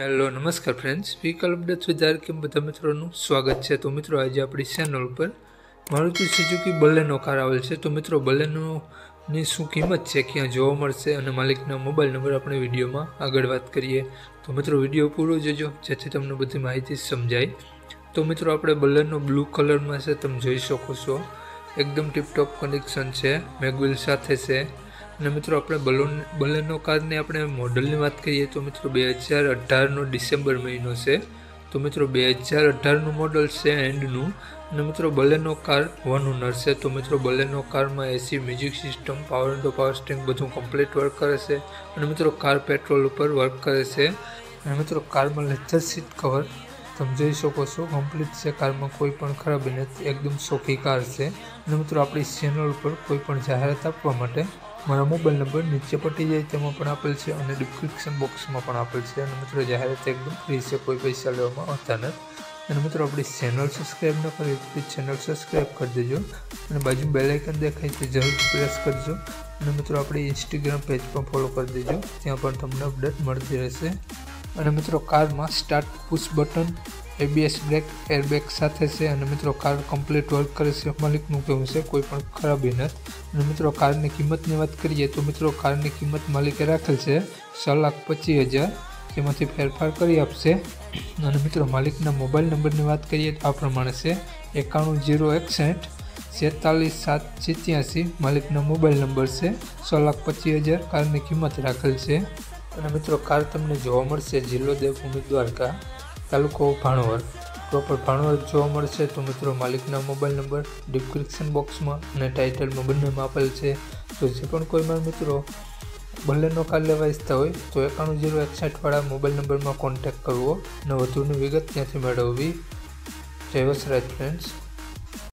Hello नमस्कार friends, vehicle update सुधार के बधा मित्रों स्वागत है। तो मित्रों आज अपनी चेनल पर मारुति सुजुकी बलेनो कार आवेल है। तो मित्रों बलेनोनी शू किंमत है, क्या जोवा मळशे अने मालिकना मोबाइल नंबर अपने विडियो में आगळ वात करीए। तो मित्रों विडियो पूरो जोजो जेथी तमने बधी माहिती समझाय। तो मित्रों आपणे बलेनो ब्लू कलर में से तमे जोई शको छो, एकदम टिपटॉप कंडीशन है, मेगविल साथे है। અને મિત્રો આપણે બલેનો કારની આપણે મોડલની વાત કરીએ તો મિત્રો 2018નો ડિસેમ્બર મહિનો છે। તો મિત્રો 2018નું મોડલ છે એન્ડનું, અને મિત્રો બલેનો કાર વન ઓનર છે। તો મિત્રો બલેનો કારમાં AC, music system, power window, power steering બધું કમ્પ્લીટ વર્ક કરે છે। અને મિત્રો કાર પેટ્રોલ ઉપર વર્ક કરે છે। અને મિત્રો કારમાં લેધર સીટ કવર તમે જોઈ શકો છો, કમ્પ્લીટ છે। કારમાં કોઈ પણ ખરાબી નથી, એકદમ સોખી કાર છે। અને મિત્રો આપણી ચેનલ ઉપર કોઈ પણ જાહેરાત આપવા માટે મારા મોબાઈલ નંબર નીચે પટી જાય તેમાં પણ આપેલ છે અને ડિસ્ક્રિપ્શન બોક્સમાં પણ આપેલ છે। અને મિત્રો જાહેરાત એકદમ ફ્રી છે, કોઈ પૈસા લેવામાં આવતા નથી। અને મિત્રો આપણી ચેનલ સબસ્ક્રાઈબ ન કરી તો ચેનલ સબસ્ક્રાઈબ કરી દેજો અને બાજુમાં બેલ આઇકન દેખાય તે જરૂર પ્રેસ કરજો। અને મિત્રો આપણી ઇન્સ્ટાગ્રામ પેજ પણ ફોલો કરી દેજો, ત્યાં પણ તમને અપડેટ મળતી રહેશે। અને મિત્રો કારમાં start push button, ABS brake, airbag સાથે છે। અને મિત્રો કાર કમ્પ્લીટ વર્ક કરે છે, માલિકનું કહેવું છે કોઈ પણ ખરાબી નથી। અને મિત્રો કારની કિંમતની વાત કરીએ તો મિત્રો કારની કિંમત માલિકે રાખેલ છે 6,25,000, તેમાંથી ફેરફાર કરી આપશે। અને મિત્રો માલિકના મોબાઈલ નંબરની વાત કરીએ તો આ પ્રમાણે છે 9101674787, માલિકનો મોબાઈલ નંબર છે 6,25,000, કારની કિંમત રાખેલ છે। અને મિત્રો કાર તમને જોવા મળશે જિલ્લો દેવભૂમિ દ્વારકા, તાલુકો ભાણવડ, પ્રોપર ભાણવડ જોવા મળશે। તો મિત્રો માલિકના મોબાઈલ નંબર ડિસ્ક્રિપ્શન બોક્સમાં અને ટાઇટલમાં બંનેમાં આપેલ છે। તો જે પણ કોઈ મારા મિત્રો બલેનો કાર લેવા ઈચ્છતા હોય તો 910167વાળા મોબાઈલ નંબરમાં કોન્ટેક્ટ કરવો અને વધુની વિગત ત્યાંથી મેળવવી। જય વસરાજ ફ્રેન્ડ્સ।